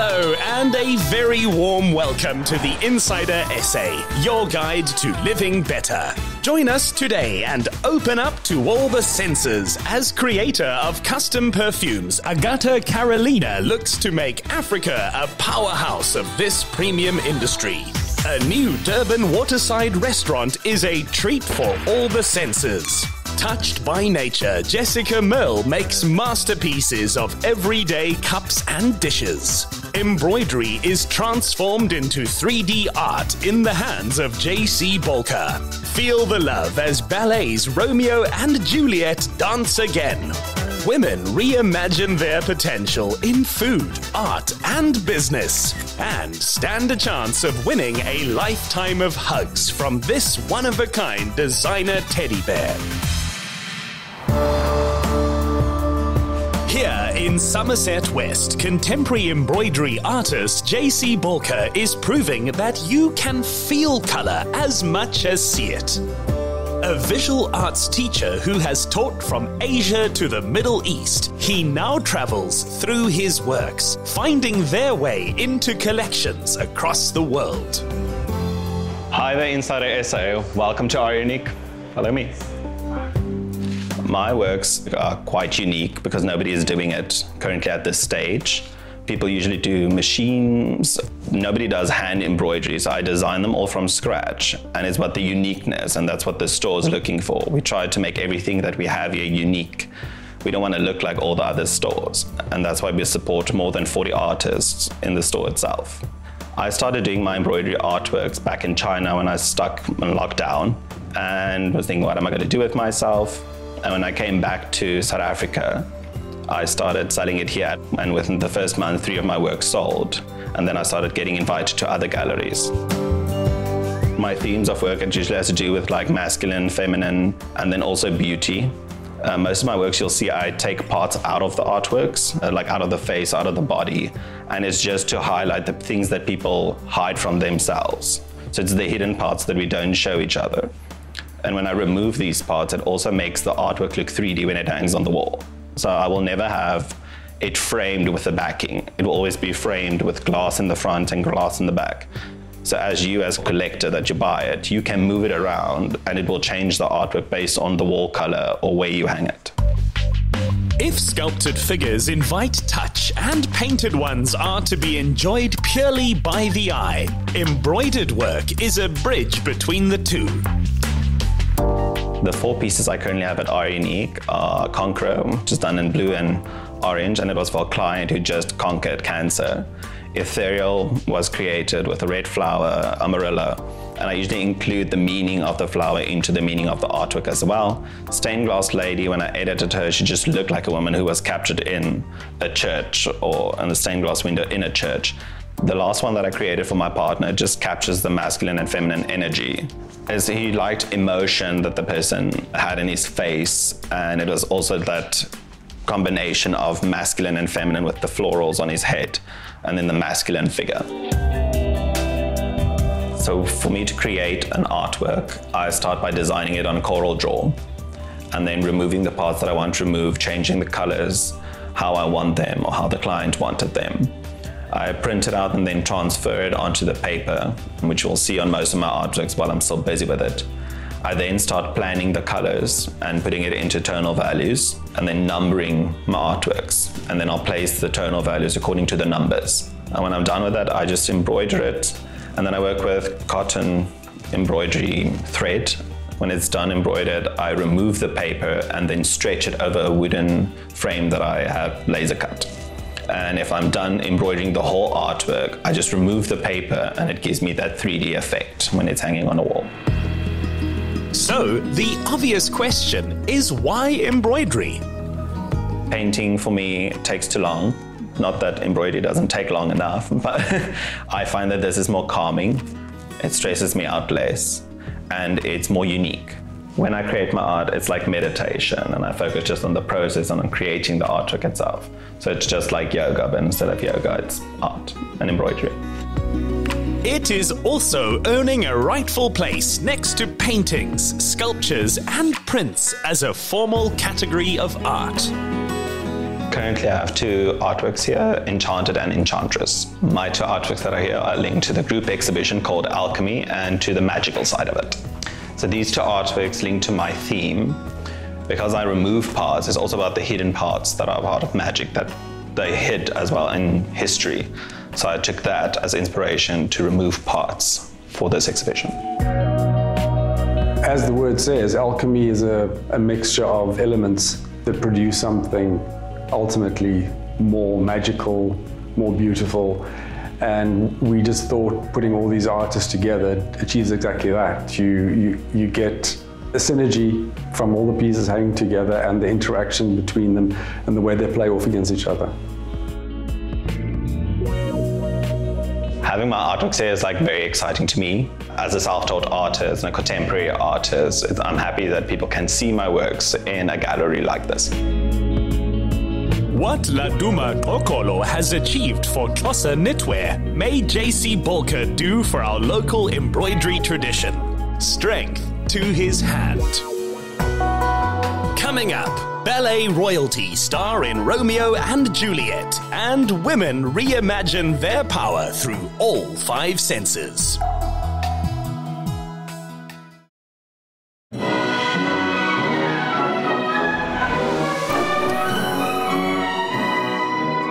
Hello, and a very warm welcome to The Insider SA, your guide to living better. Join us today and open up to all the senses as creator of custom perfumes, Agata Karolina looks to make Africa a powerhouse of this premium industry. A new Durban waterside restaurant is a treat for all the senses. Touched by nature, Jessica Merle makes masterpieces of everyday cups and dishes. Embroidery is transformed into 3D art in the hands of JC Bolke. Feel the love as ballet's Romeo and Juliet dance again. Women reimagine their potential in food, art, and business, and stand a chance of winning a lifetime of hugs from this one-of-a-kind designer teddy bear. Here in Somerset West, contemporary embroidery artist JC Bolke is proving that you can feel colour as much as see it. A visual arts teacher who has taught from Asia to the Middle East, he now travels through his works, finding their way into collections across the world. Hi there, Insider SA. Welcome to our unique... Follow me. My works are quite unique because nobody is doing it currently at this stage. People usually do machines. Nobody does hand embroidery, so I design them all from scratch. And it's about the uniqueness, and that's what the store is looking for. We try to make everything that we have here unique. We don't want to look like all the other stores. And that's why we support more than 40 artists in the store itself. I started doing my embroidery artworks back in China when I was stuck in lockdown and was thinking, what am I going to do with myself? And when I came back to South Africa, I started selling it here, and within the first month, 3 of my works sold. And then I started getting invited to other galleries. My themes of work usually has to do with like masculine, feminine, and then also beauty. Most of my works you'll see I take parts out of the artworks, like out of the face, out of the body. And it's just to highlight the things that people hide from themselves. So it's the hidden parts that we don't show each other. And when I remove these parts, it also makes the artwork look 3D when it hangs on the wall. So I will never have it framed with the backing. It will always be framed with glass in the front and glass in the back. So as a collector that you buy it, you can move it around and it will change the artwork based on the wall color or where you hang it. If sculpted figures invite touch and painted ones are to be enjoyed purely by the eye, embroidered work is a bridge between the two. The 4 pieces I currently have at our unique are Conqueror, which is done in blue and orange, and it was for a client who just conquered cancer. Ethereal was created with a red flower, Amarillo, and I usually include the meaning of the flower into the meaning of the artwork as well. Stained Glass Lady, when I edited her, she just looked like a woman who was captured in a church or in the stained glass window in a church. The last one that I created for my partner just captures the masculine and feminine energy. As he liked emotion that the person had in his face, and it was also that combination of masculine and feminine with the florals on his head and then the masculine figure. So for me to create an artwork, I start by designing it on CorelDRAW and then removing the parts that I want removed, changing the colors, how I want them or how the client wanted them. I print it out and then transfer it onto the paper, which you'll see on most of my artworks while I'm still busy with it. I then start planning the colors and putting it into tonal values and then numbering my artworks. And then I'll place the tonal values according to the numbers. And when I'm done with that, I just embroider it. And then I work with cotton embroidery thread. When it's done embroidered, I remove the paper and then stretch it over a wooden frame that I have laser cut. And if I'm done embroidering the whole artwork, I just remove the paper and it gives me that 3D effect when it's hanging on a wall. So the obvious question is, why embroidery? Painting for me takes too long. Not that embroidery doesn't take long enough, but I find that this is more calming. It stresses me out less and it's more unique. When I create my art, it's like meditation and I focus just on the process and on creating the artwork itself. So it's just like yoga, but instead of yoga, it's art and embroidery. It is also earning a rightful place next to paintings, sculptures and prints as a formal category of art. currently I have two artworks here, Enchanted and Enchantress. My two artworks that are here are linked to the group exhibition called Alchemy and to the magical side of it. So these two artworks link to my theme. Because I remove parts, it's also about the hidden parts that are part of magic that they hid as well in history. So I took that as inspiration to remove parts for this exhibition. As the word says, alchemy is a mixture of elements that produce something ultimately more magical, more beautiful. And we just thought putting all these artists together achieves exactly that. You get the synergy from all the pieces hanging together and the interaction between them and the way they play off against each other. Having my artworks here is like very exciting to me. As a self-taught artist and a contemporary artist, I'm happy that people can see my works in a gallery like this. What Laduma Kokolo has achieved for Xhosa knitwear made JC Bolke do for our local embroidery tradition. Strength to his hand. Coming up, ballet royalty star in Romeo and Juliet, and women reimagine their power through all five senses.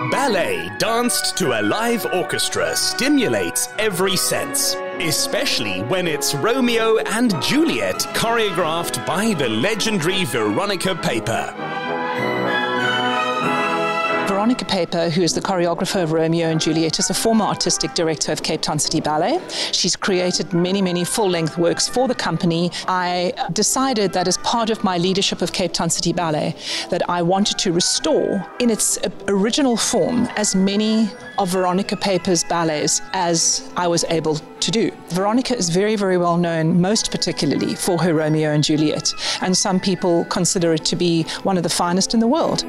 Ballet danced to a live orchestra stimulates every sense, especially when it's Romeo and Juliet choreographed by the legendary Veronica Paeper. Veronica Paeper, who is the choreographer of Romeo and Juliet, is a former artistic director of Cape Town City Ballet. She's created many, many full-length works for the company. I decided that as part of my leadership of Cape Town City Ballet, that I wanted to restore in its original form as many of Veronica Paeper's ballets as I was able to do. Veronica is very, very well known, most particularly for her Romeo and Juliet, and some people consider it to be one of the finest in the world.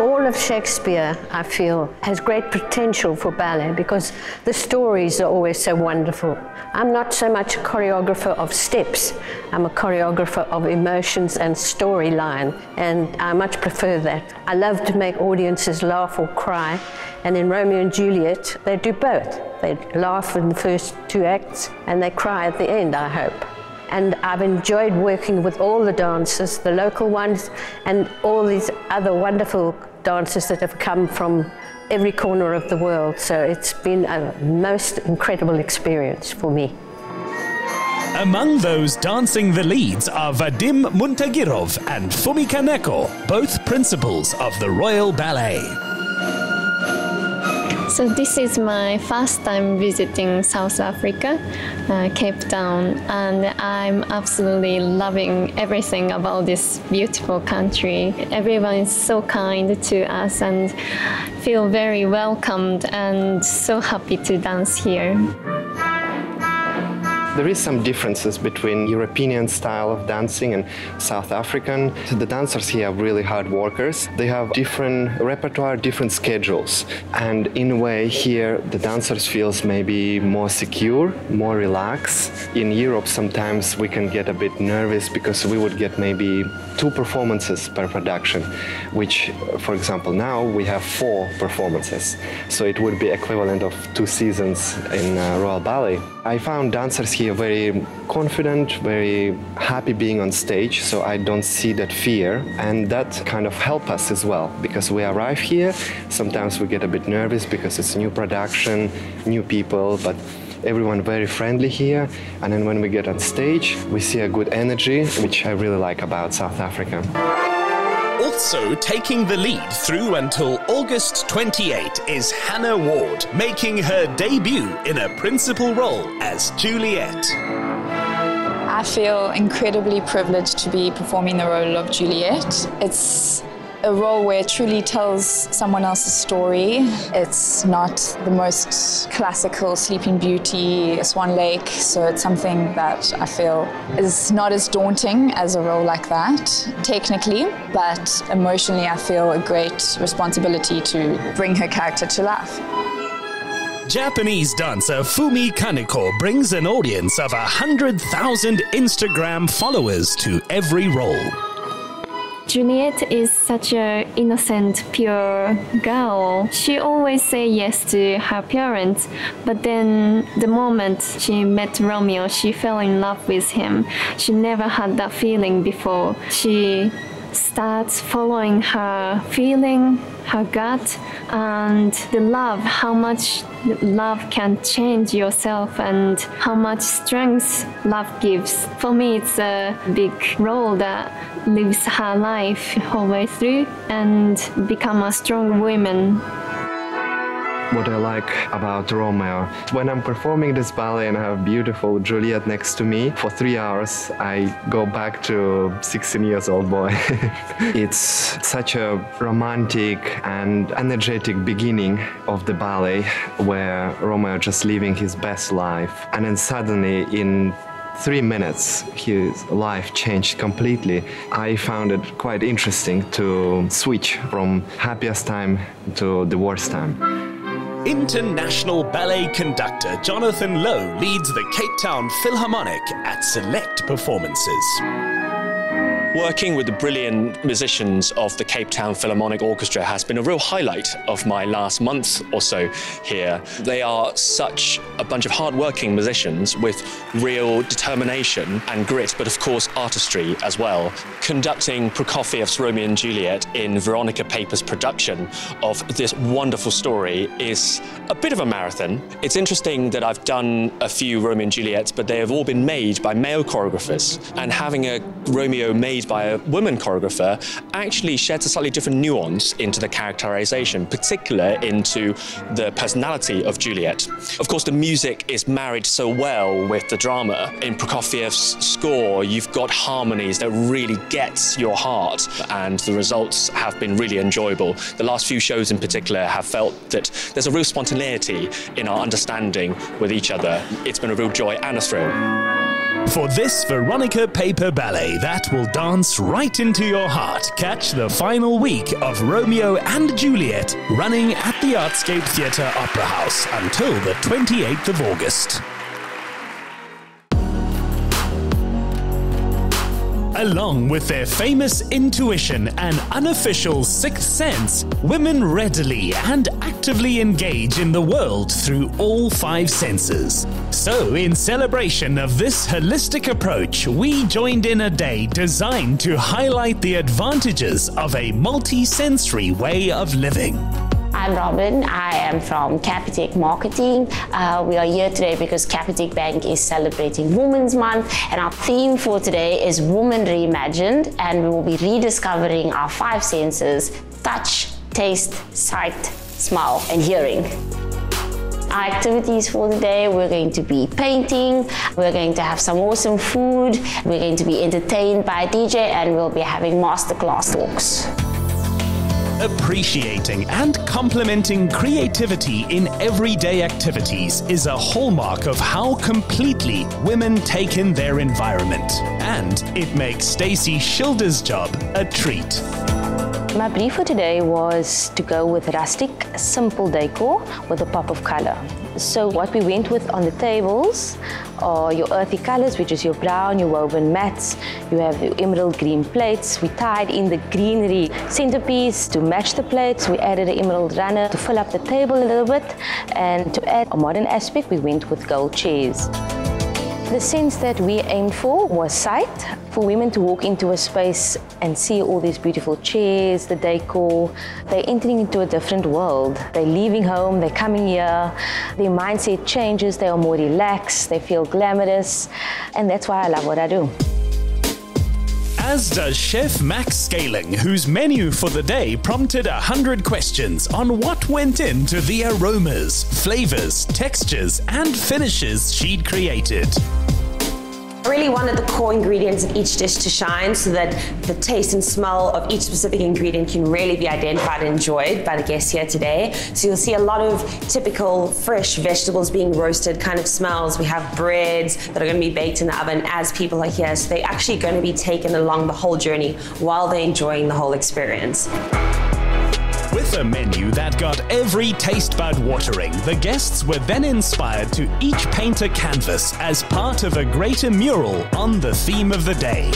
All of Shakespeare, I feel, has great potential for ballet because the stories are always so wonderful. I'm not so much a choreographer of steps, I'm a choreographer of emotions and storyline, and I much prefer that. I love to make audiences laugh or cry, and in Romeo and Juliet, they do both. They laugh in the first two acts and they cry at the end, I hope. And I've enjoyed working with all the dancers, the local ones, and all these other wonderful dancers that have come from every corner of the world. So it's been a most incredible experience for me. Among those dancing the leads are Vadim Muntagirov and Fumi Kaneko, both principals of the Royal Ballet. So this is my first time visiting South Africa, Cape Town, and I'm absolutely loving everything about this beautiful country. Everyone is so kind to us and feel very welcomed and so happy to dance here. There is some differences between European style of dancing and South African. The dancers here are really hard workers. They have different repertoire, different schedules. And in a way here, the dancers feels maybe more secure, more relaxed. In Europe, sometimes we can get a bit nervous because we would get maybe 2 performances per production, which, for example, now we have 4 performances. So it would be equivalent of 2 seasons in Royal Ballet. I found dancers here very confident, very happy being on stage, so I don't see that fear, and that kind of helps us as well, because we arrive here, sometimes we get a bit nervous because it's new production, new people, but everyone very friendly here, and then when we get on stage, we see a good energy, which I really like about South Africa. Also taking the lead through until August 28 is Hannah Ward, making her debut in a principal role as Juliet. I feel incredibly privileged to be performing the role of Juliet. It's a role where it truly tells someone else's story. It's not the most classical Sleeping Beauty, Swan Lake, so it's something that I feel is not as daunting as a role like that, technically, but emotionally I feel a great responsibility to bring her character to life. Japanese dancer Fumi Kaneko brings an audience of 100,000 Instagram followers to every role. Juliet is such an innocent, pure girl. She always said yes to her parents, but then the moment she met Romeo, she fell in love with him. She never had that feeling before. She starts following her feeling, her gut, and the love, how much love can change yourself and how much strength love gives. For me, it's a big role that lives her life whole way through and become a strong woman. What I like about Romeo, when I'm performing this ballet and I have beautiful Juliet next to me, for 3 hours I go back to 16-year-old boy. It's such a romantic and energetic beginning of the ballet where Romeo just living his best life, and then suddenly in 3 minutes, his life changed completely. I found it quite interesting to switch from happiest time to the worst time. International ballet conductor Jonathan Lowe leads the Cape Town Philharmonic at select performances. Working with the brilliant musicians of the Cape Town Philharmonic Orchestra has been a real highlight of my last month or so here. They are such a bunch of hard-working musicians with real determination and grit, but of course artistry as well. Conducting Prokofiev's Romeo and Juliet in Veronica Paeper's production of this wonderful story is a bit of a marathon. It's interesting that I've done a few Romeo and Juliets, but they have all been made by male choreographers, and having a Romeo made by a woman choreographer actually sheds a slightly different nuance into the characterization, particularly into the personality of Juliet. Of course, the music is married so well with the drama. In Prokofiev's score, you've got harmonies that really gets your heart, and the results have been really enjoyable. The last few shows in particular have felt that there's a real spontaneity in our understanding with each other. It's been a real joy and a thrill. For this Veronica Paeper ballet that will dance right into your heart, catch the final week of Romeo and Juliet running at the Artscape Theatre Opera House until the 28th of August. Along with their famous intuition and unofficial sixth sense, women readily and actively engage in the world through all 5 senses. So, in celebration of this holistic approach, we joined in a day designed to highlight the advantages of a multi-sensory way of living. I'm Robin. I am from Capitec Marketing. We are here today because Capitec Bank is celebrating Women's Month, and our theme for today is Woman Reimagined, and we will be rediscovering our 5 senses: touch, taste, sight, smell, and hearing. Our activities for the day, we're going to be painting, we're going to have some awesome food, we're going to be entertained by a DJ, and we'll be having masterclass talks. Appreciating and complementing creativity in everyday activities is a hallmark of how completely women take in their environment, and it makes Stacey Schilder's job a treat. My brief for today was to go with rustic, simple decor with a pop of color. So what we went with on the tables are your earthy colors, which is your brown, your woven mats, you have your emerald green plates. We tied in the greenery centerpiece to match the plates. We added an emerald runner to fill up the table a little bit, and to add a modern aspect, we went with gold chairs. The sense that we aimed for was sight, for women to walk into a space and see all these beautiful chairs, the decor. They're entering into a different world. They're leaving home, they're coming here, their mindset changes, they are more relaxed, they feel glamorous, and that's why I love what I do. As does Chef Max Scaling, whose menu for the day prompted 100 questions on what went into the aromas, flavors, textures, and finishes she'd created. I really wanted the core ingredients in each dish to shine so that the taste and smell of each specific ingredient can really be identified and enjoyed by the guests here today. So you'll see a lot of typical fresh vegetables being roasted kind of smells. We have breads that are going to be baked in the oven as people are here. So they're actually going to be taken along the whole journey while they're enjoying the whole experience. With a menu that got every taste bud watering, the guests were then inspired to each paint a canvas as part of a greater mural on the theme of the day.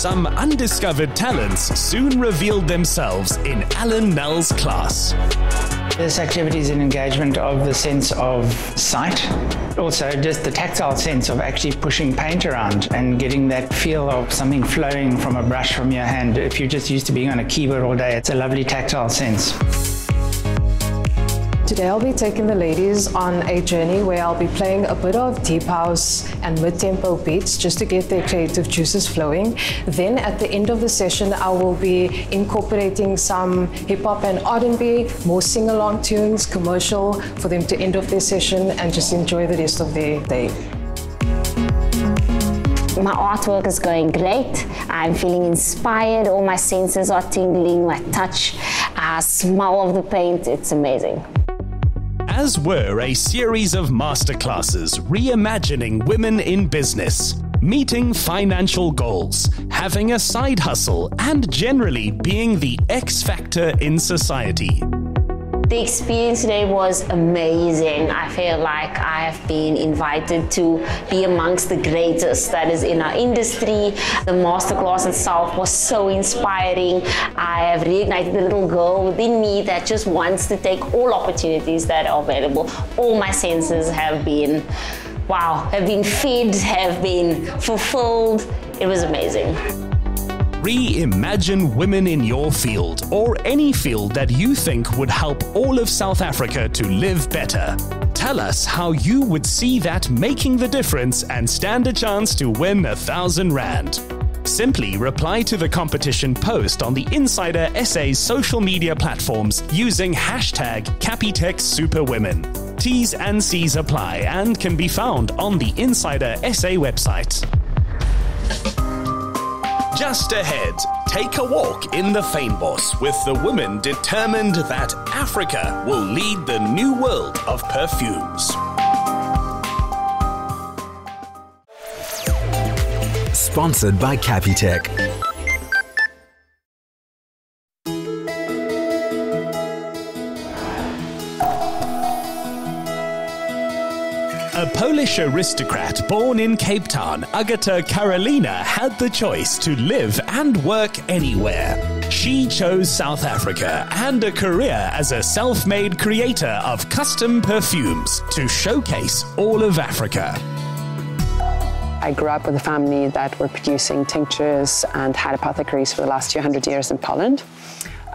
some undiscovered talents soon revealed themselves in Alan Nell's class. This activity is an engagement of the sense of sight, also just the tactile sense of actually pushing paint around and getting that feel of something flowing from a brush from your hand. If you're just used to being on a keyboard all day, it's a lovely tactile sense. Today I'll be taking the ladies on a journey where I'll be playing a bit of deep house and mid-tempo beats just to get their creative juices flowing. Then at the end of the session I will be incorporating some hip-hop and R&B, more sing-along tunes, commercial, for them to end off their session and just enjoy the rest of their day. My artwork is going great. I'm feeling inspired. All my senses are tingling, my touch, smell of the paint. It's amazing. As were a series of masterclasses reimagining women in business, meeting financial goals, having a side hustle, and generally being the X factor in society. The experience today was amazing. I feel like I have been invited to be amongst the greatest that is in our industry. The masterclass itself was so inspiring. I have reignited the little girl within me that just wants to take all opportunities that are available. All my senses have been, have been fed, have been fulfilled. It was amazing. Reimagine women in your field, or any field that you think would help all of South Africa to live better. Tell us how you would see that making the difference and stand a chance to win 1,000 rand. Simply reply to the competition post on the Insider SA's social media platforms using hashtag CapitecSuperwomen. T's and C's apply and can be found on the Insider SA website. Just ahead, take a walk in the Fynbos with the women determined that Africa will lead the new world of perfumes. Sponsored by Capitec. A Polish aristocrat born in Cape Town, Agata Karolina had the choice to live and work anywhere. She chose South Africa and a career as a self-made creator of custom perfumes to showcase all of Africa. I grew up with a family that were producing tinctures and had apothecaries for the last 200 years in Poland.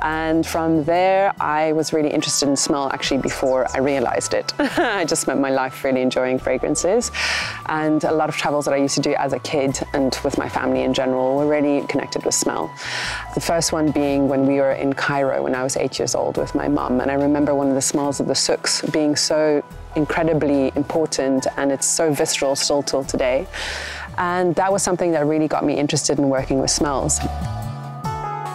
And from there, I was really interested in smell actually before I realized it. I just spent my life really enjoying fragrances. And a lot of travels that I used to do as a kid and with my family in general were really connected with smell. The first one being when we were in Cairo when I was 8 years old with my mum. And I remember one of the smells of the souks being so incredibly important, and it's so visceral still till today. And that was something that really got me interested in working with smells.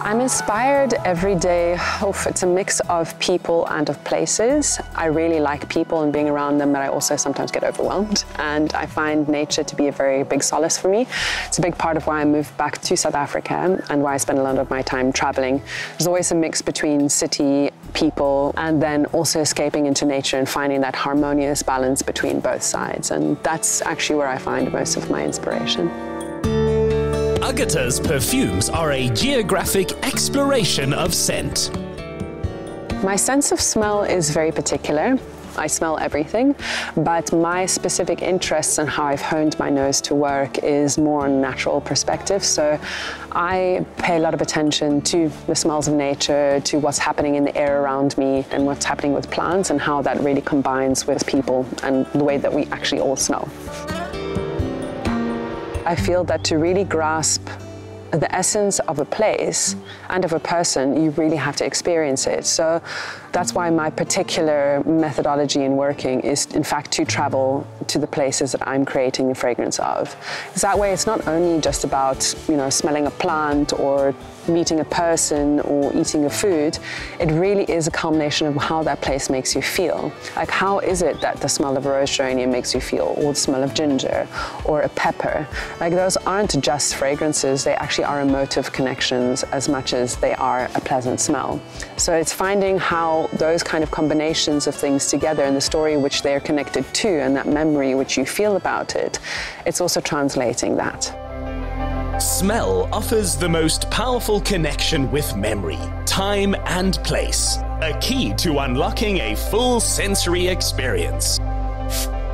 I'm inspired every day. It's a mix of people and of places. I really like people and being around them, but I also sometimes get overwhelmed. And I find nature to be a very big solace for me. It's a big part of why I moved back to South Africa and why I spend a lot of my time traveling. There's always a mix between city, people, and then also escaping into nature and finding that harmonious balance between both sides. And that's actually where I find most of my inspiration. Agata's perfumes are a geographic exploration of scent. My sense of smell is very particular. I smell everything, but my specific interests and how I've honed my nose to work is more on a natural perspective. So I pay a lot of attention to the smells of nature, to what's happening in the air around me and what's happening with plants and how that really combines with people and the way that we actually all smell. I feel that to really grasp the essence of a place and of a person, you really have to experience it. So that's why my particular methodology in working is, in fact, to travel to the places that I'm creating the fragrance of. Because that way, it's not only just about, smelling a plant or meeting a person or eating a food. It really is a culmination of how that place makes you feel. Like, how is it that the smell of rose geranium makes you feel, or the smell of ginger, or a pepper? Like, those aren't just fragrances. They actually are emotive connections as much as they are a pleasant smell. So it's finding how those kind of combinations of things together and the story which they're connected to and that memory which you feel about it, it's also translating that. Smell offers the most powerful connection with memory, time and place. A key to unlocking a full sensory experience.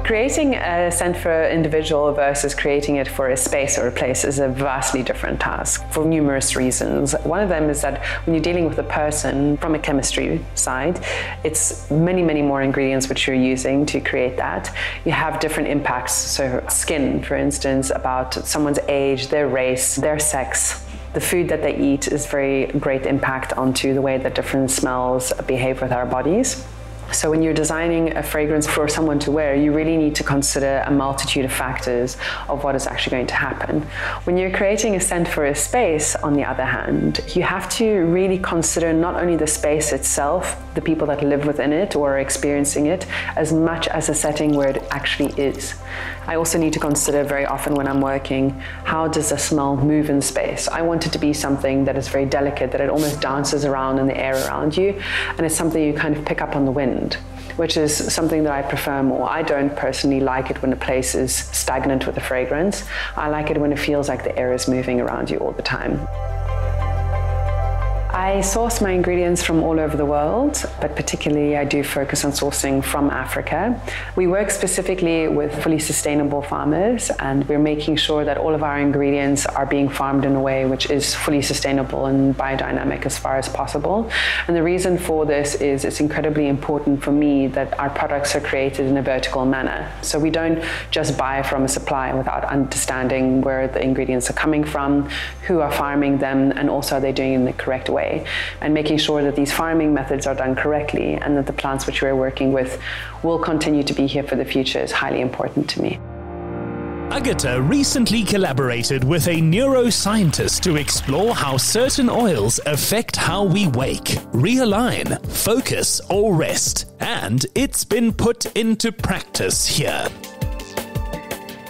Creating a scent for an individual versus creating it for a space or a place is a vastly different task for numerous reasons. One of them is that when you're dealing with a person from a chemistry side, it's many, many more ingredients which you're using to create that. You have different impacts. So skin, for instance, about someone's age, their race, their sex. The food that they eat is very great impact onto the way that different smells behave with our bodies. So when you're designing a fragrance for someone to wear, you really need to consider a multitude of factors of what is actually going to happen. When you're creating a scent for a space, on the other hand, you have to really consider not only the space itself, the people that live within it or are experiencing it, as much as the setting where it actually is. I also need to consider very often when I'm working, how does the smell move in space? I want it to be something that is very delicate, that it almost dances around in the air around you, and it's something you kind of pick up on the wind, which is something that I prefer more. I don't personally like it when a place is stagnant with a fragrance. I like it when it feels like the air is moving around you all the time. I source my ingredients from all over the world, but particularly I do focus on sourcing from Africa. We work specifically with fully sustainable farmers, and we're making sure that all of our ingredients are being farmed in a way which is fully sustainable and biodynamic as far as possible. And the reason for this is it's incredibly important for me that our products are created in a vertical manner. So we don't just buy from a supplier without understanding where the ingredients are coming from, who are farming them, and also are they doing it in the correct way, and making sure that these farming methods are done correctly and that the plants which we're working with will continue to be here for the future is highly important to me. Agata recently collaborated with a neuroscientist to explore how certain oils affect how we wake, realign, focus or rest, and it's been put into practice here.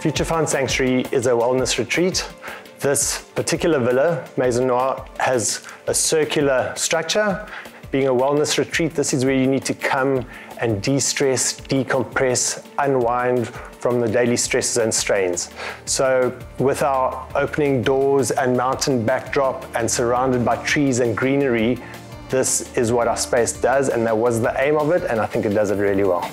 Future Found Sanctuary is a wellness retreat. This particular villa, Maison Noir, has a circular structure. Being a wellness retreat, this is where you need to come and de-stress, decompress, unwind from the daily stresses and strains. So with our opening doors and mountain backdrop and surrounded by trees and greenery, this is what our space does, and that was the aim of it, and I think it does it really well.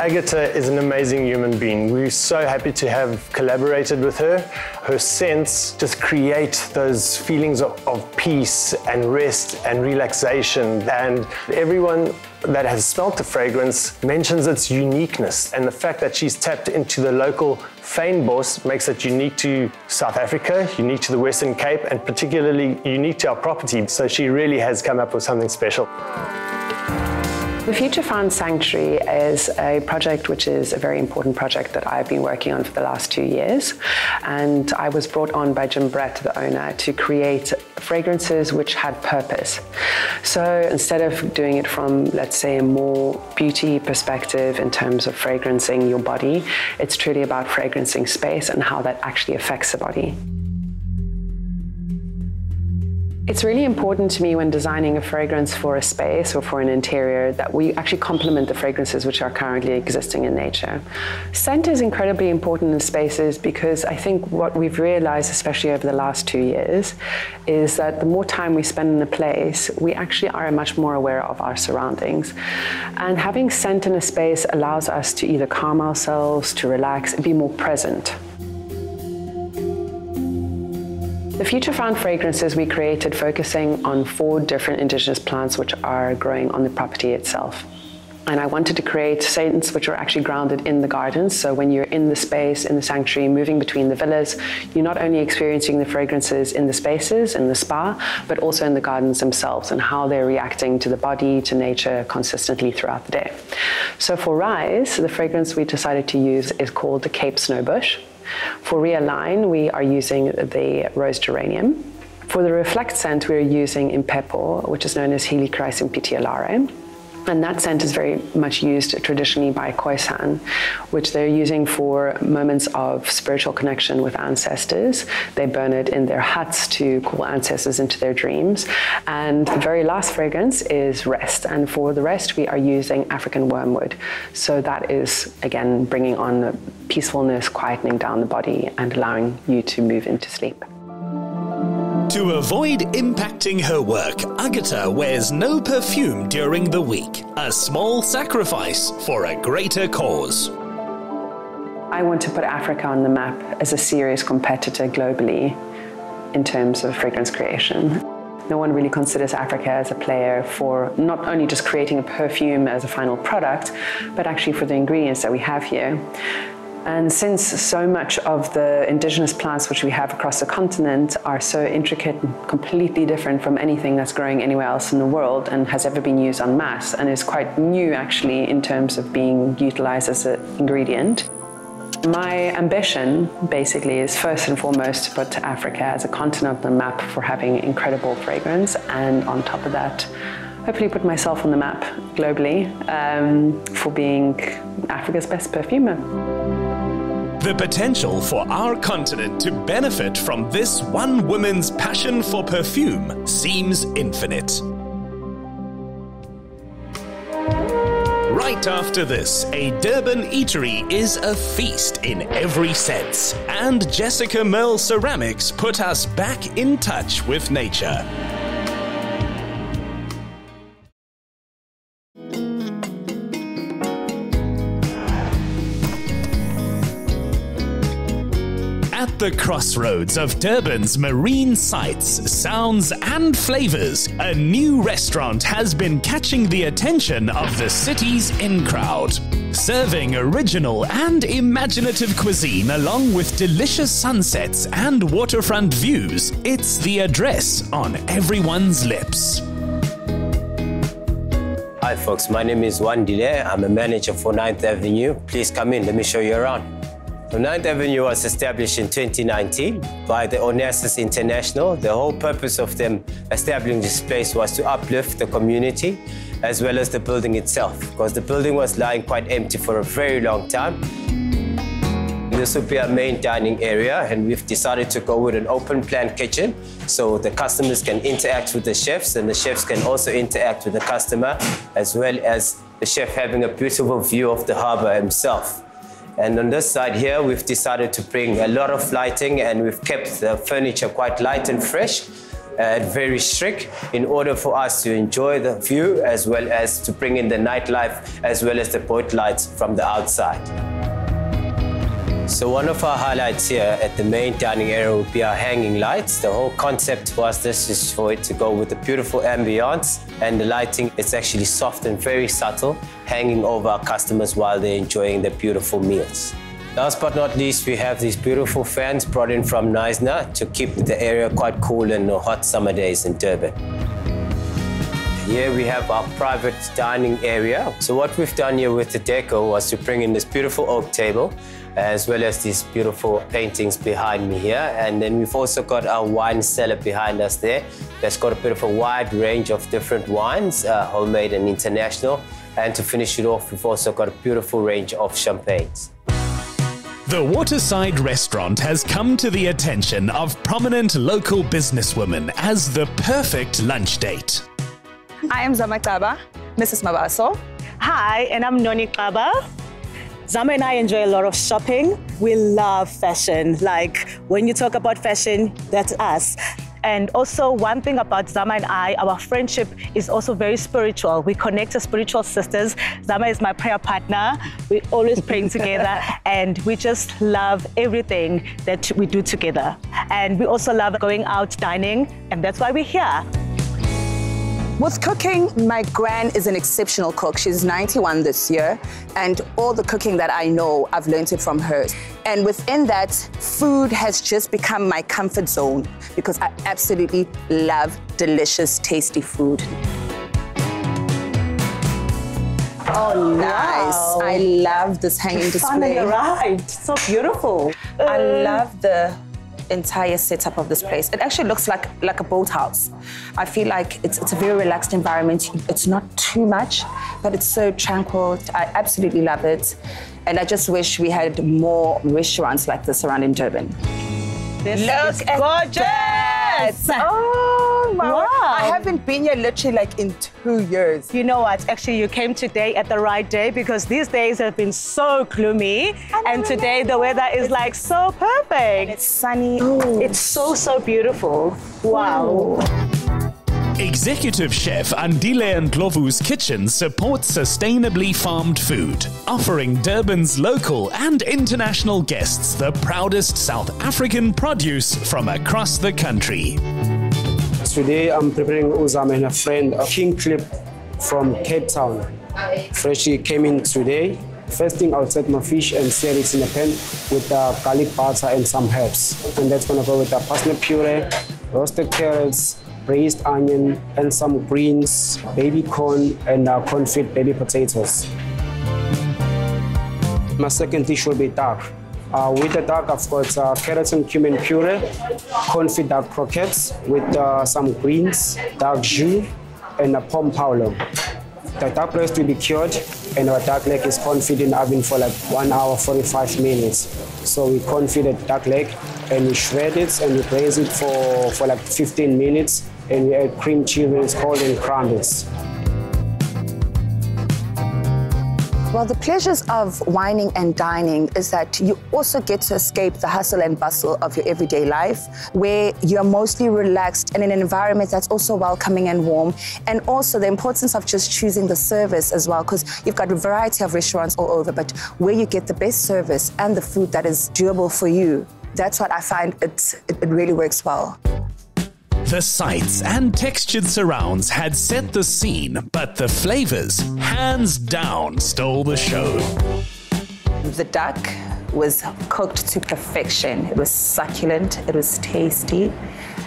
Agata is an amazing human being. We're so happy to have collaborated with her. Her scents just create those feelings of peace and rest and relaxation. And everyone that has smelt the fragrance mentions its uniqueness. And the fact that she's tapped into the local Fynbos makes it unique to South Africa, unique to the Western Cape, and particularly unique to our property. So she really has come up with something special. The Future Found Sanctuary is a project which is a very important project that I've been working on for the last 2 years. And I was brought on by Jim Brett, the owner, to create fragrances which had purpose. So instead of doing it from, let's say, a more beauty perspective in terms of fragrancing your body, it's truly about fragrancing space and how that actually affects the body. It's really important to me when designing a fragrance for a space or for an interior that we actually complement the fragrances which are currently existing in nature. Scent is incredibly important in spaces because I think what we've realized, especially over the last 2 years, is that the more time we spend in a place, we actually are much more aware of our surroundings. And having scent in a space allows us to either calm ourselves, to relax, and be more present. The Future Found fragrances we created focusing on 4 different indigenous plants which are growing on the property itself. And I wanted to create scents which are actually grounded in the gardens. So when you're in the space, in the sanctuary, moving between the villas, you're not only experiencing the fragrances in the spaces, in the spa, but also in the gardens themselves and how they're reacting to the body, to nature consistently throughout the day. So for Rise, the fragrance we decided to use is called the Cape Snowbush. For Realign, we are using the Rose Geranium. For the Reflect scent, we're using Impepo, which is known as Helichrysum petiolare. And that scent is very much used traditionally by Khoisan, which they're using for moments of spiritual connection with ancestors. They burn it in their huts to call ancestors into their dreams. And the very last fragrance is rest. And for the rest, we are using African wormwood. So that is, again, bringing on the peacefulness, quietening down the body, and allowing you to move into sleep. To avoid impacting her work, Agata wears no perfume during the week. A small sacrifice for a greater cause. I want to put Africa on the map as a serious competitor globally in terms of fragrance creation. No one really considers Africa as a player for not only just creating a perfume as a final product, but actually for the ingredients that we have here. And since so much of the indigenous plants which we have across the continent are so intricate and completely different from anything that's growing anywhere else in the world and has ever been used en masse, and is quite new actually in terms of being utilized as an ingredient. My ambition basically is first and foremost to put Africa as a continent on the map for having incredible fragrance, and on top of that, hopefully put myself on the map globally for being Africa's best perfumer. The potential for our continent to benefit from this one woman's passion for perfume seems infinite. Right after this, a Durban eatery is a feast in every sense, and Jessica Merle ceramics put us back in touch with nature. The crossroads of Durban's marine sights, sounds and flavors, a new restaurant has been catching the attention of the city's in-crowd. Serving original and imaginative cuisine along with delicious sunsets and waterfront views, it's the address on everyone's lips. Hi folks, my name is Wandile. I'm a manager for 9th Avenue. Please come in, let me show you around. The 9th Avenue was established in 2019 by the Onassis International. The whole purpose of them establishing this place was to uplift the community as well as the building itself, because the building was lying quite empty for a very long time. This will be our main dining area, and we've decided to go with an open plan kitchen so the customers can interact with the chefs, and the chefs can also interact with the customer, as well as the chef having a beautiful view of the harbour himself. And on this side here, we've decided to bring a lot of lighting, and we've kept the furniture quite light and fresh and very chic in order for us to enjoy the view, as well as to bring in the nightlife, as well as the boat lights from the outside. So one of our highlights here at the main dining area will be our hanging lights. The whole concept was this is for it to go with the beautiful ambience, and the lighting is actually soft and very subtle, hanging over our customers while they're enjoying their beautiful meals. Last but not least, we have these beautiful fans brought in from Nysna to keep the area quite cool in the hot summer days in Durban. Here we have our private dining area. So what we've done here with the deco was to bring in this beautiful oak table, as well as these beautiful paintings behind me here. And then we've also got our wine cellar behind us there. That's got a beautiful wide range of different wines, homemade and international. And to finish it off, we've also got a beautiful range of champagnes. The Waterside Restaurant has come to the attention of prominent local businesswomen as the perfect lunch date. I am Zama Gcaba, Mrs. Mabaso. Hi, and I'm Noni Gcaba. Zama and I enjoy a lot of shopping. We love fashion. Like, when you talk about fashion, that's us. And also, one thing about Zama and I, our friendship is also very spiritual. We connect as spiritual sisters. Zama is my prayer partner. We're always praying together, and we just love everything that we do together. And we also love going out dining, and that's why we're here. With cooking, my gran is an exceptional cook. She's 91 this year, and all the cooking that I know, I've learned it from her. And within that, food has just become my comfort zone because I absolutely love delicious, tasty food. Oh, nice. Wow. I love this hanging display. Finally arrived. So beautiful. I love the entire setup of this place. It actually looks like a boathouse. I feel like it's a very relaxed environment. It's not too much, but it's so tranquil. I absolutely love it. And I just wish we had more restaurants like this around in Durban. This is gorgeous! Oh, my wow. I haven't been here literally like in 2 years. You know what? Actually, you came today at the right day because these days have been so gloomy. And today the weather is like so perfect. And it's sunny. Ooh. It's so, so beautiful. Wow. Ooh. Executive Chef Andile Ndlovu's kitchen supports sustainably farmed food, offering Durban's local and international guests the proudest South African produce from across the country. Today I'm preparing Uzama and a friend, a king clip from Cape Town. Freshly came in today. First thing, I'll set my fish and sear it in a pan with garlic butter and some herbs. And that's gonna go with the parsnip puree, roasted carrots, braised onion and some greens, baby corn and confit baby potatoes. My second dish will be duck. With the duck, I've got carrots and cumin puree, confit duck croquettes with some greens, duck jus, and a pom paulo. The duck breast will be cured and our duck leg is confit in the oven for like 1 hour, 45 minutes. So we confit the duck leg and we shred it and we braise it for like 15 minutes and we add cream cheese when it's cold and crumbles. Well, the pleasures of wining and dining is that you also get to escape the hustle and bustle of your everyday life, where you're mostly relaxed and in an environment that's also welcoming and warm. And also the importance of just choosing the service as well, because you've got a variety of restaurants all over, but where you get the best service and the food that is doable for you, that's what I find it really works well. The sights and textured surrounds had set the scene, but the flavors, hands down, stole the show. The duck was cooked to perfection. It was succulent, it was tasty.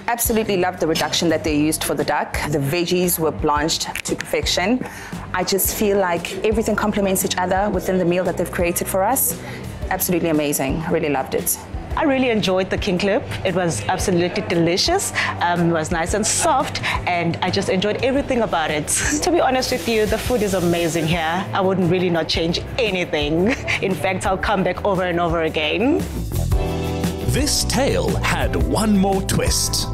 Absolutely loved the reduction that they used for the duck. The veggies were blanched to perfection. I just feel like everything complements each other within the meal that they've created for us. Absolutely amazing, really loved it. I really enjoyed the king clip. It was absolutely delicious. It was nice and soft, and I just enjoyed everything about it. To be honest with you, the food is amazing here. I wouldn't really not change anything. In fact, I'll come back over and over again. This tale had one more twist.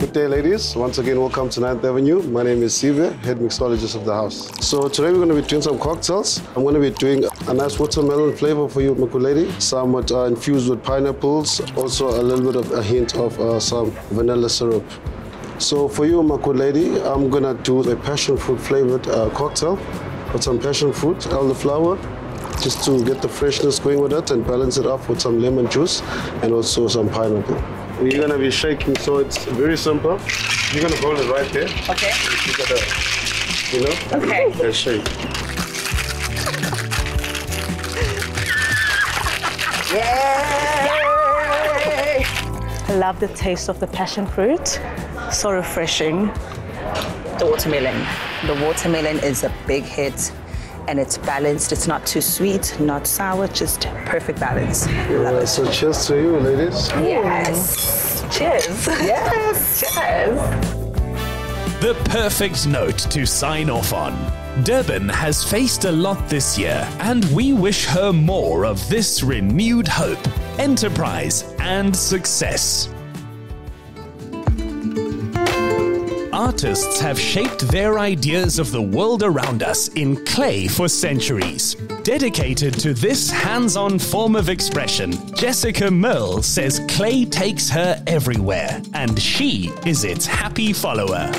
Good day, ladies. Once again, welcome to 9th Avenue. My name is Siva, head mixologist of the house. So today we're going to be doing some cocktails. I'm going to be doing a nice watermelon flavor for you, Makuledi. Somewhat infused with pineapples. Also a little bit of a hint of some vanilla syrup. So for you, Makuledi, I'm going to do a passion fruit flavored cocktail with some passion fruit, elderflower, just to get the freshness going with it and balance it off with some lemon juice and also some pineapple. You're going to be shaking, so it's very simple. You're going to hold it right there. Okay. You got to, okay. And shake. Yay! I love the taste of the passion fruit. So refreshing. The watermelon. The watermelon is a big hit. And it's balanced. It's not too sweet, not sour, just perfect balance. Yeah, so cheers to you, ladies. Yes. Ooh. Cheers. Yes. Cheers. The perfect note to sign off on. Durban has faced a lot this year, and we wish her more of this renewed hope, enterprise, and success. Artists have shaped their ideas of the world around us in clay for centuries. Dedicated to this hands-on form of expression, Jessica Merle says clay takes her everywhere, and she is its happy follower.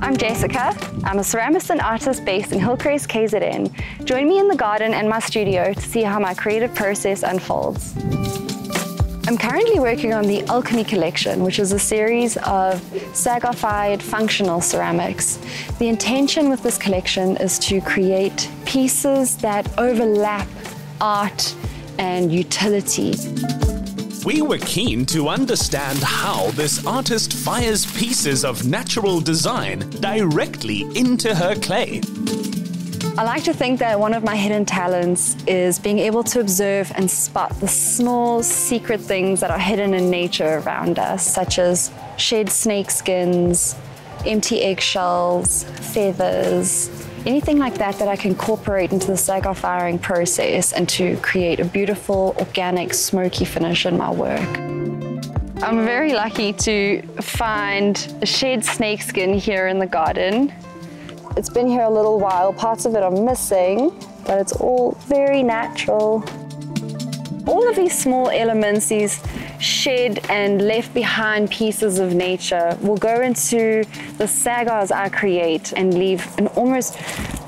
I'm Jessica. I'm a ceramist and artist based in Hillcrest KZN. Join me in the garden and my studio to see how my creative process unfolds. I'm currently working on the Alchemy Collection, which is a series of saggified functional ceramics. The intention with this collection is to create pieces that overlap art and utility. We were keen to understand how this artist fires pieces of natural design directly into her clay. I like to think that one of my hidden talents is being able to observe and spot the small secret things that are hidden in nature around us, such as shed snake skins, empty eggshells, feathers, anything like that that I can incorporate into the sagar firing process and to create a beautiful, organic, smoky finish in my work. I'm very lucky to find a shed snakeskin here in the garden. It's been here a little while, parts of it are missing, but it's all very natural. All of these small elements, these shed and left behind pieces of nature, will go into the sagars I create and leave an almost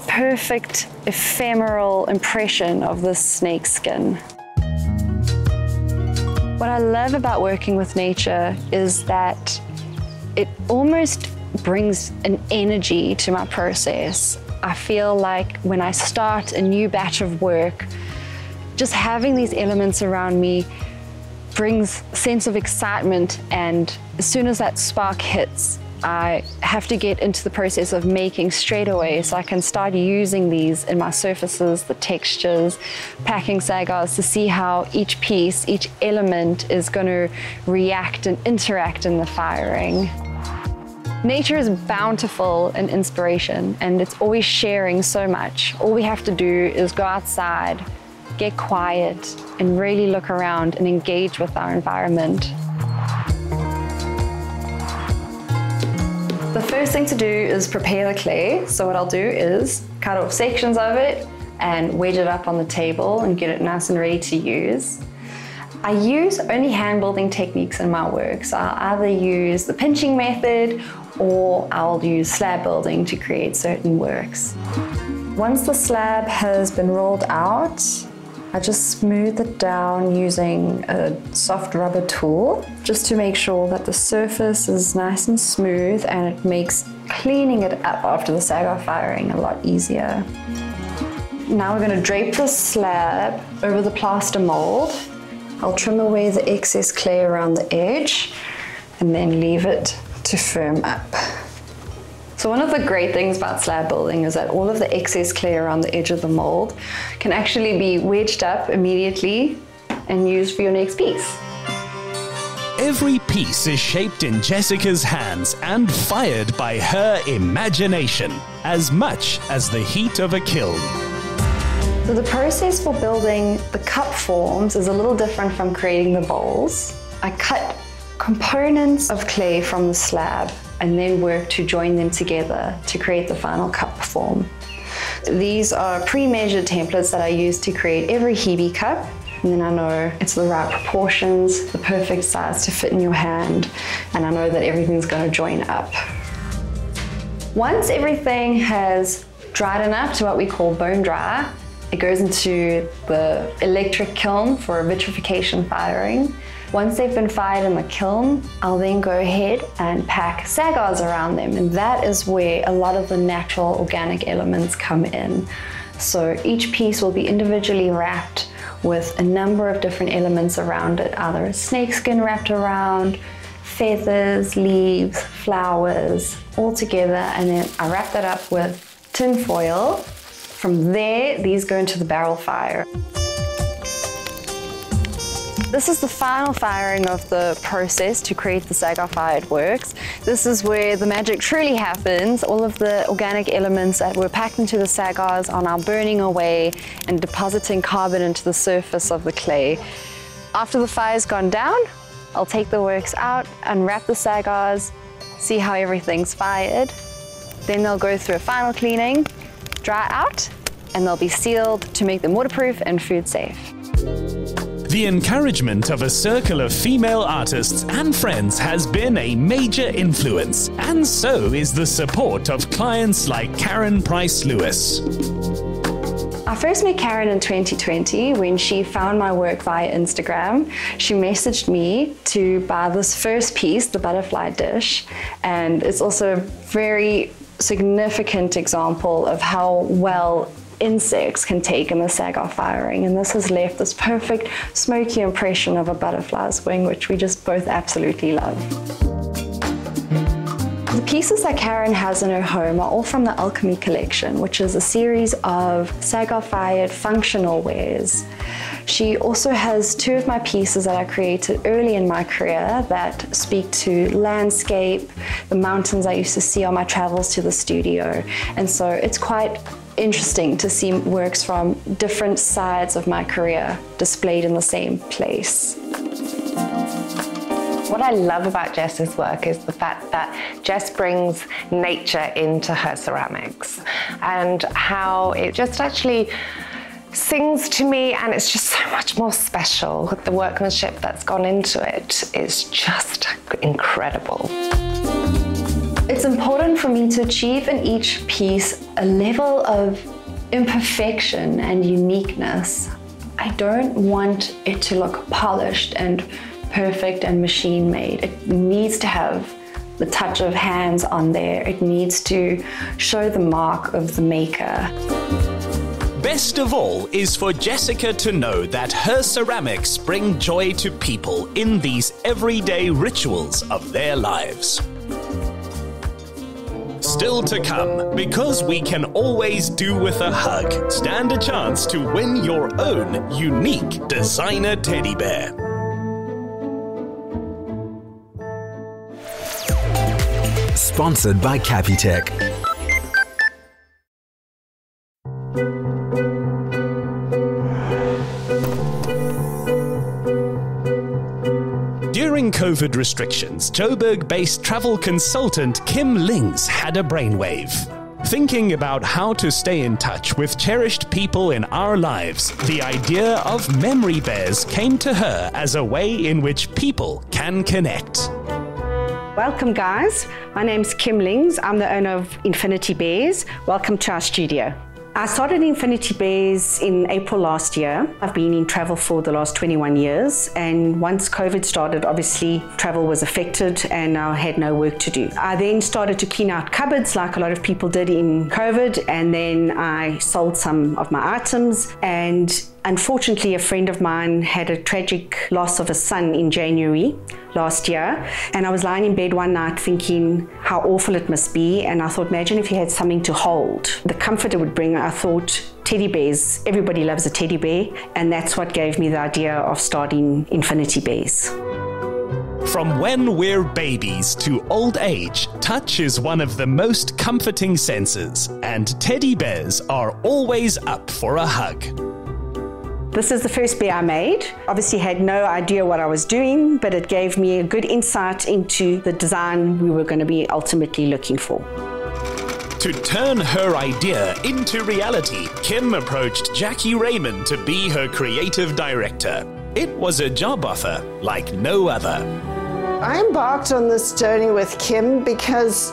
perfect ephemeral impression of this snakeskin. What I love about working with nature is that it almost brings an energy to my process. I feel like when I start a new batch of work, just having these elements around me brings a sense of excitement, and as soon as that spark hits, I have to get into the process of making straight away so I can start using these in my surfaces, the textures, packing sagars to see how each piece, each element is going to react and interact in the firing. Nature is bountiful in inspiration, and it's always sharing so much. All we have to do is go outside, get quiet, and really look around and engage with our environment. The first thing to do is prepare the clay. So what I'll do is cut off sections of it and wedge it up on the table and get it nice and ready to use. I use only hand building techniques in my work. So I'll either use the pinching method or I'll use slab building to create certain works. Once the slab has been rolled out, I just smooth it down using a soft rubber tool just to make sure that the surface is nice and smooth, and it makes cleaning it up after the sagar firing a lot easier. Now we're going to drape the slab over the plaster mold. I'll trim away the excess clay around the edge and then leave it to firm up. So one of the great things about slab building is that all of the excess clay around the edge of the mold can actually be wedged up immediately and used for your next piece. Every piece is shaped in Jessica's hands and fired by her imagination, as much as the heat of a kiln. So the process for building the cup forms is a little different from creating the bowls. I cut components of clay from the slab and then work to join them together to create the final cup form. These are pre-measured templates that I use to create every Hebe cup, and then I know it's the right proportions, the perfect size to fit in your hand, and I know that everything's going to join up. Once everything has dried enough to what we call bone dry, it goes into the electric kiln for vitrification firing. Once they've been fired in the kiln, I'll then go ahead and pack sagars around them, and that is where a lot of the natural organic elements come in. So each piece will be individually wrapped with a number of different elements around it, either a snakeskin wrapped around, feathers, leaves, flowers, all together, and then I wrap that up with tin foil. From there, these go into the barrel fire. This is the final firing of the process to create the sagar-fired works. This is where the magic truly happens. All of the organic elements that were packed into the sagars are now burning away and depositing carbon into the surface of the clay. After the fire's gone down, I'll take the works out, unwrap the sagars, see how everything's fired. Then they'll go through a final cleaning, dry out, and they'll be sealed to make them waterproof and food safe. The encouragement of a circle of female artists and friends has been a major influence, and so is the support of clients like Karen Price-Lewis. I first met Karen in 2020 when she found my work via Instagram. She messaged me to buy this first piece, the butterfly dish, and it's also a very significant example of how well insects can take in the sagar firing, and this has left this perfect smoky impression of a butterfly's wing, which we just both absolutely love. The pieces that Karen has in her home are all from the Alchemy Collection, which is a series of sagga-fired functional wares. She also has two of my pieces that I created early in my career that speak to landscape, the mountains I used to see on my travels to the studio. And so it's quite interesting to see works from different sides of my career displayed in the same place. What I love about Jess's work is the fact that Jess brings nature into her ceramics and how it just actually sings to me, and it's just so much more special. The workmanship that's gone into it is just incredible. It's important for me to achieve in each piece a level of imperfection and uniqueness. I don't want it to look polished and perfect and machine-made. It needs to have the touch of hands on there. It needs to show the mark of the maker. Best of all is for Jessica to know that her ceramics bring joy to people in these everyday rituals of their lives. Still to come, because we can always do with a hug, stand a chance to win your own unique designer teddy bear. Sponsored by Capitec. During COVID restrictions, Joburg-based travel consultant Kim Lings had a brainwave. Thinking about how to stay in touch with cherished people in our lives, the idea of memory bears came to her as a way in which people can connect. Welcome guys, my name's Kim Lings. I'm the owner of Infinity Bears. Welcome to our studio. I started Infinity Bears in April last year. I've been in travel for the last 21 years, and once COVID started, obviously travel was affected and I had no work to do. I then started to clean out cupboards like a lot of people did in COVID, and then I sold some of my items, and unfortunately, a friend of mine had a tragic loss of a son in January last year, and I was lying in bed one night thinking how awful it must be, and I thought, imagine if he had something to hold. The comfort it would bring, I thought, teddy bears. Everybody loves a teddy bear, and that's what gave me the idea of starting Infinity Bears. From when we're babies to old age, touch is one of the most comforting senses, and teddy bears are always up for a hug. This is the first bear I made. Obviously had no idea what I was doing, but it gave me a good insight into the design we were going to be ultimately looking for. To turn her idea into reality, Kim approached Jackie Raymond to be her creative director. It was a job offer like no other. I embarked on this journey with Kim because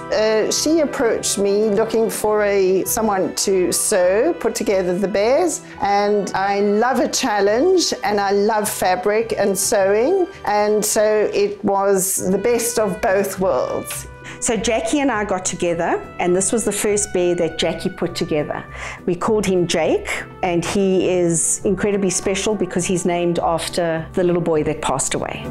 she approached me looking for someone to sew, put together the bears, and I love a challenge and I love fabric and sewing, and so it was the best of both worlds. So Jackie and I got together, and this was the first bear that Jackie put together. We called him Jake, and he is incredibly special because he's named after the little boy that passed away.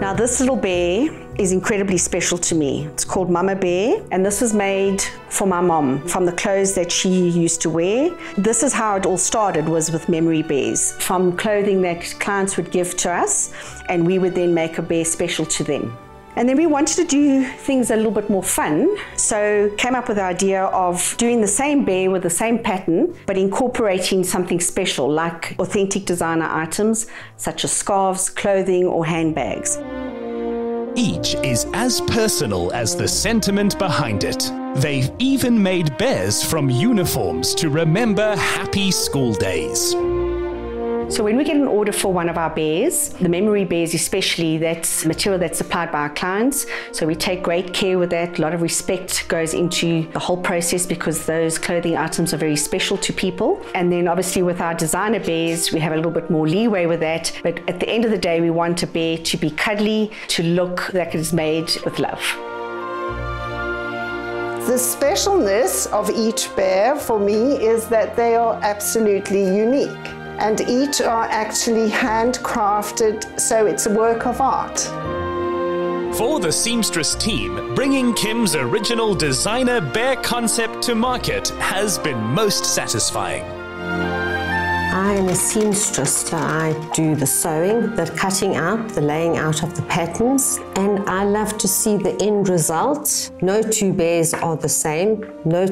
Now this little bear is incredibly special to me. It's called Mama Bear, and this was made for my mom from the clothes that she used to wear. This is how it all started, was with memory bears, from clothing that clients would give to us, and we would then make a bear special to them. And then we wanted to do things a little bit more fun, so came up with the idea of doing the same bear with the same pattern, but incorporating something special like authentic designer items such as scarves, clothing or handbags. Each is as personal as the sentiment behind it. They've even made bears from uniforms to remember happy school days. So when we get an order for one of our bears, the memory bears especially, that's material that's supplied by our clients. So we take great care with that. A lot of respect goes into the whole process because those clothing items are very special to people. And then obviously with our designer bears, we have a little bit more leeway with that. But at the end of the day, we want a bear to be cuddly, to look like it's made with love. The specialness of each bear for me is that they are absolutely unique. And each are actually handcrafted, so it's a work of art. for the seamstress team, bringing Kim's original designer bear concept to market has been most satisfying. I am a seamstress, so I do the sewing, the cutting out, the laying out of the patterns, and I love to see the end result. No two bears are the same, no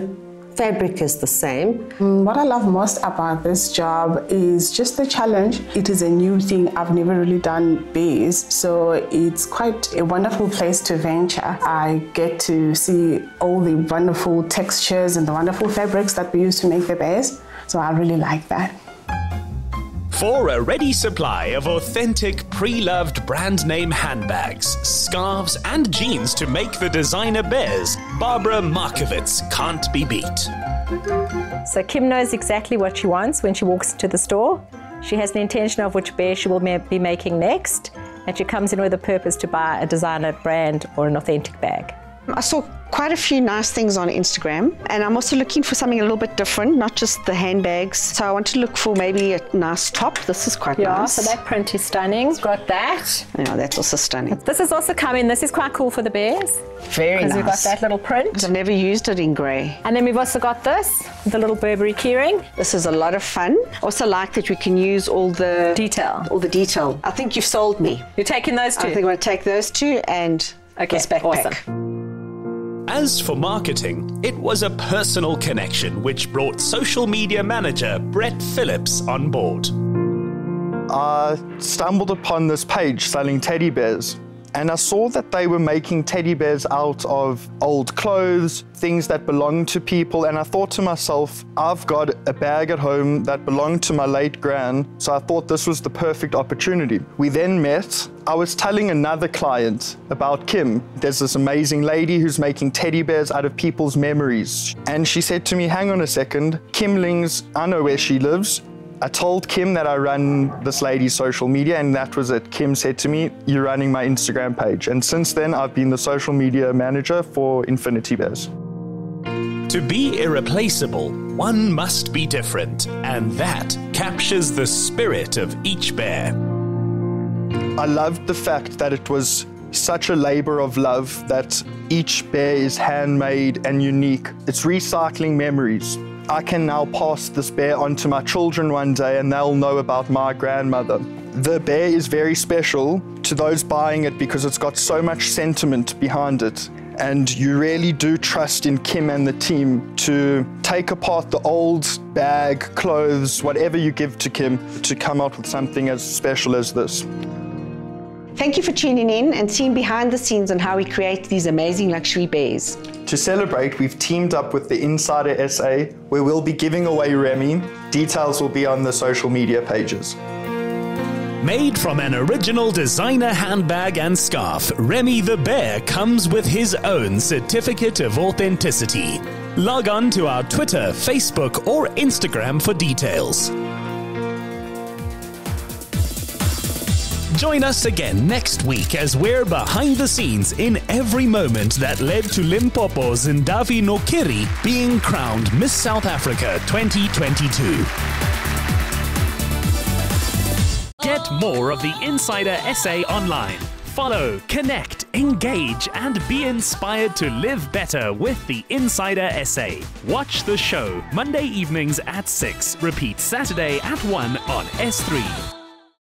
fabric is the same. What I love most about this job is just the challenge. It is a new thing. I've never really done bears, so it's quite a wonderful place to venture. I get to see all the wonderful textures and the wonderful fabrics that we use to make the bears, so I really like that. For a ready supply of authentic, pre-loved brand name handbags, scarves and jeans to make the designer bears, Barbara Markowitz can't be beat. So Kim knows exactly what she wants when she walks into the store. She has an intention of which bear she will be making next, and she comes in with a purpose to buy a designer brand or an authentic bag. I saw quite a few nice things on Instagram, and I'm also looking for something a little bit different, not just the handbags. So I want to look for maybe a nice top. This is quite nice. Yeah, so that print is stunning. It's got that. Yeah, that's also stunning. This is also coming. This is quite cool for the bears. Very nice. Because we've got that little print. I've never used it in grey. And then we've also got this, the little Burberry keyring. This is a lot of fun. I also like that we can use all the detail. All the detail. I think you've sold me. You're taking those two. I think I'm going to take those two and this backpack. Awesome. As for marketing, it was a personal connection which brought social media manager Brett Phillips on board. I stumbled upon this page selling teddy bears, and I saw that they were making teddy bears out of old clothes, things that belonged to people, and I thought to myself, I've got a bag at home that belonged to my late gran, so I thought this was the perfect opportunity. We then met. I was telling another client about Kim. There's this amazing lady who's making teddy bears out of people's memories. And she said to me, hang on a second, Kim Ling's, I know where she lives. I told Kim that I run this lady's social media, and that was it. Kim said to me, you're running my Instagram page. And since then, I've been the social media manager for Infinity Bears. To be irreplaceable, one must be different. And that captures the spirit of each bear. I loved the fact that it was such a labor of love, that each bear is handmade and unique. It's recycling memories. I can now pass this bear on to my children one day, and they'll know about my grandmother. The bear is very special to those buying it because it's got so much sentiment behind it. And you really do trust in Kim and the team to take apart the old bag, clothes, whatever you give to Kim, to come out with something as special as this. Thank you for tuning in and seeing behind the scenes on how we create these amazing luxury bears. To celebrate, we've teamed up with The Insider SA, where we'll be giving away Remy. Details will be on the social media pages. Made from an original designer handbag and scarf, Remy the Bear comes with his own certificate of authenticity. Log on to our Twitter, Facebook, or Instagram for details. Join us again next week as we're behind the scenes in every moment that led to Limpopo's Zindavi Nokiri being crowned Miss South Africa 2022. Get more of the Insider SA online. Follow, connect, engage, and be inspired to live better with the Insider SA. Watch the show Monday evenings at 6, repeat Saturday at 1 on S3.